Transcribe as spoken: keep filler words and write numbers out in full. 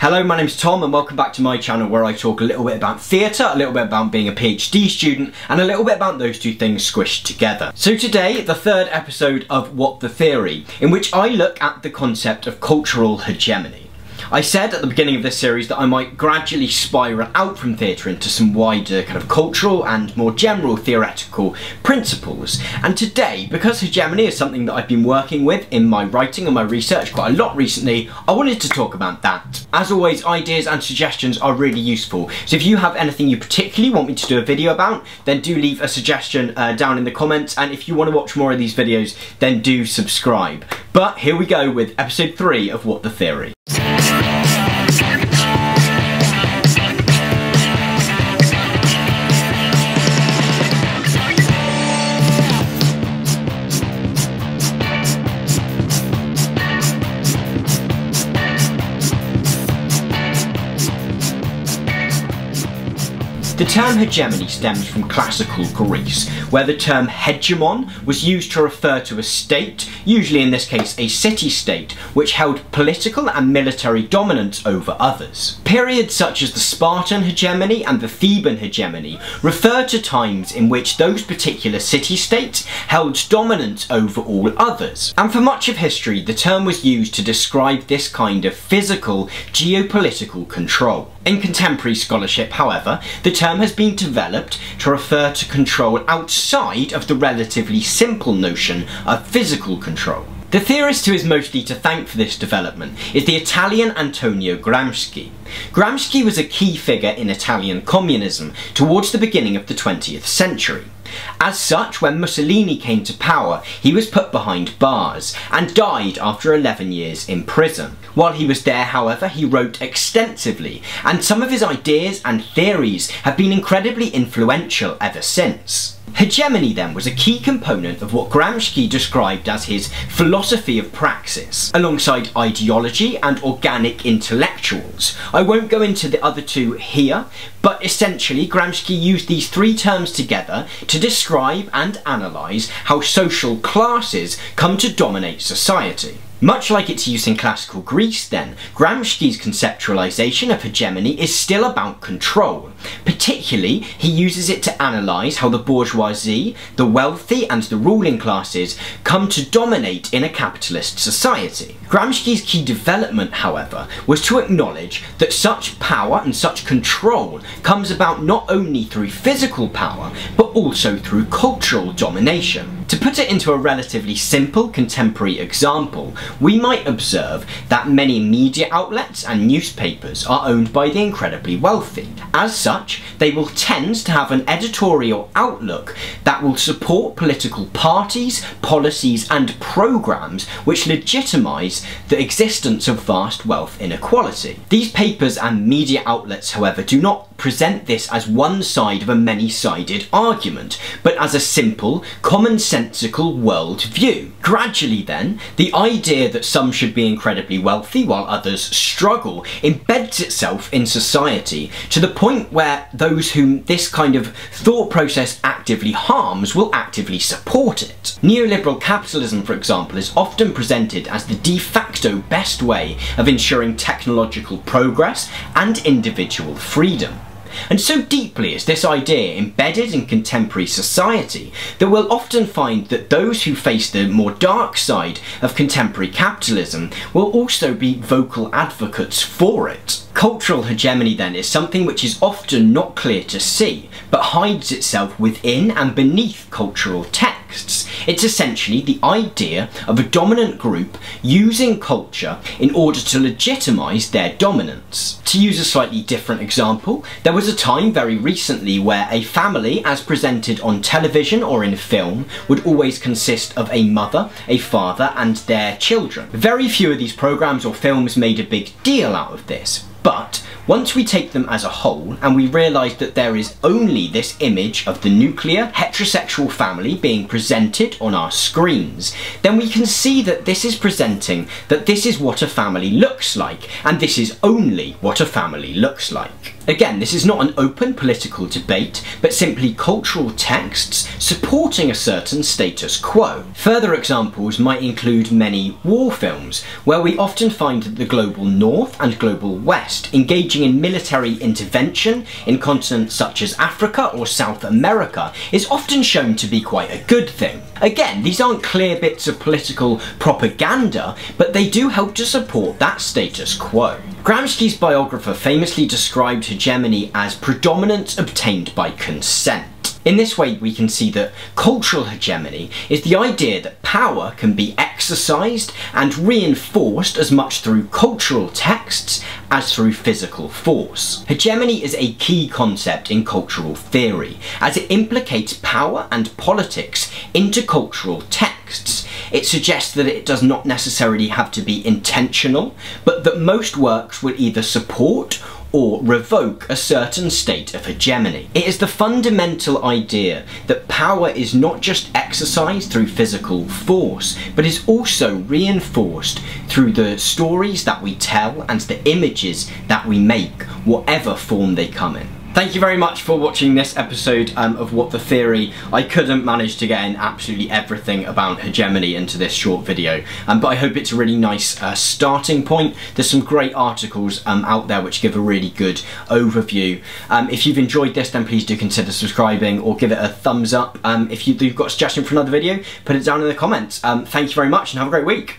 Hello, my name's Tom and welcome back to my channel where I talk a little bit about theatre, a little bit about being a PhD student, and a little bit about those two things squished together. So today, the third episode of What the Theory, in which I look at the concept of cultural hegemony. I said at the beginning of this series that I might gradually spiral out from theatre into some wider kind of cultural and more general theoretical principles. And today, because hegemony is something that I've been working with in my writing and my research quite a lot recently, I wanted to talk about that. As always, ideas and suggestions are really useful. So if you have anything you particularly want me to do a video about, then do leave a suggestion uh, down in the comments. And if you want to watch more of these videos, then do subscribe. But here we go with episode three of What the Theory. The term hegemony stems from classical Greece, where the term hegemon was used to refer to a state, usually in this case a city-state, which held political and military dominance over others. Periods such as the Spartan hegemony and the Theban hegemony refer to times in which those particular city-states held dominance over all others. And for much of history, the term was used to describe this kind of physical, geopolitical control. In contemporary scholarship, however, the term The term has been developed to refer to control outside of the relatively simple notion of physical control. The theorist who is mostly to thank for this development is the Italian Antonio Gramsci. Gramsci was a key figure in Italian communism towards the beginning of the twentieth century. As such, when Mussolini came to power, he was put behind bars and died after eleven years in prison. While he was there, however, he wrote extensively, and some of his ideas and theories have been incredibly influential ever since. Hegemony, then, was a key component of what Gramsci described as his philosophy of praxis, alongside ideology and organic intellectuals. I won't go into the other two here, but essentially Gramsci used these three terms together to describe and analyse how social classes come to dominate society. Much like its use in classical Greece then, Gramsci's conceptualisation of hegemony is still about control. Particularly, he uses it to analyse how the bourgeoisie, the wealthy and the ruling classes come to dominate in a capitalist society. Gramsci's key development, however, was to acknowledge that such power and such control comes about not only through physical power, but also through cultural domination. To put it into a relatively simple contemporary example, we might observe that many media outlets and newspapers are owned by the incredibly wealthy. As such, they will tend to have an editorial outlook that will support political parties, policies and programmes which legitimise the existence of vast wealth inequality. These papers and media outlets, however, do not present this as one side of a many-sided argument, but as a simple, commonsensical world view. Gradually then, the idea that some should be incredibly wealthy while others struggle embeds itself in society to the point where those whom this kind of thought process actively harms will actively support it. Neoliberal capitalism, for example, is often presented as the de facto best way of ensuring technological progress and individual freedom. And so deeply is this idea embedded in contemporary society that we'll often find that those who face the more dark side of contemporary capitalism will also be vocal advocates for it. Cultural hegemony then is something which is often not clear to see, but hides itself within and beneath cultural texts. It's essentially the idea of a dominant group using culture in order to legitimise their dominance. To use a slightly different example, there was a time very recently where a family, as presented on television or in film, would always consist of a mother, a father and their children. Very few of these programmes or films made a big deal out of this. But once we take them as a whole and we realise that there is only this image of the nuclear heterosexual family being presented on our screens, then we can see that this is presenting that this is what a family looks like, and this is only what a family looks like. Again, this is not an open political debate, but simply cultural texts supporting a certain status quo. Further examples might include many war films, where we often find the global north and global west engaging in military intervention in continents such as Africa or South America is often shown to be quite a good thing. Again, these aren't clear bits of political propaganda, but they do help to support that status quo. Gramsci's biographer famously described hegemony as predominance obtained by consent. In this way, we can see that cultural hegemony is the idea that power can be exercised and reinforced as much through cultural texts as through physical force. Hegemony is a key concept in cultural theory, as it implicates power and politics into cultural texts. It suggests that it does not necessarily have to be intentional, but that most works would either support or revoke a certain state of hegemony. It is the fundamental idea that power is not just exercised through physical force, but is also reinforced through the stories that we tell and the images that we make, whatever form they come in. Thank you very much for watching this episode um, of What the Theory. I couldn't manage to get in absolutely everything about hegemony into this short video, um, but I hope it's a really nice uh, starting point. There's some great articles um, out there which give a really good overview. Um, if you've enjoyed this, then please do consider subscribing or give it a thumbs up. Um, if you, you've got a suggestion for another video, put it down in the comments. Um, thank you very much and have a great week.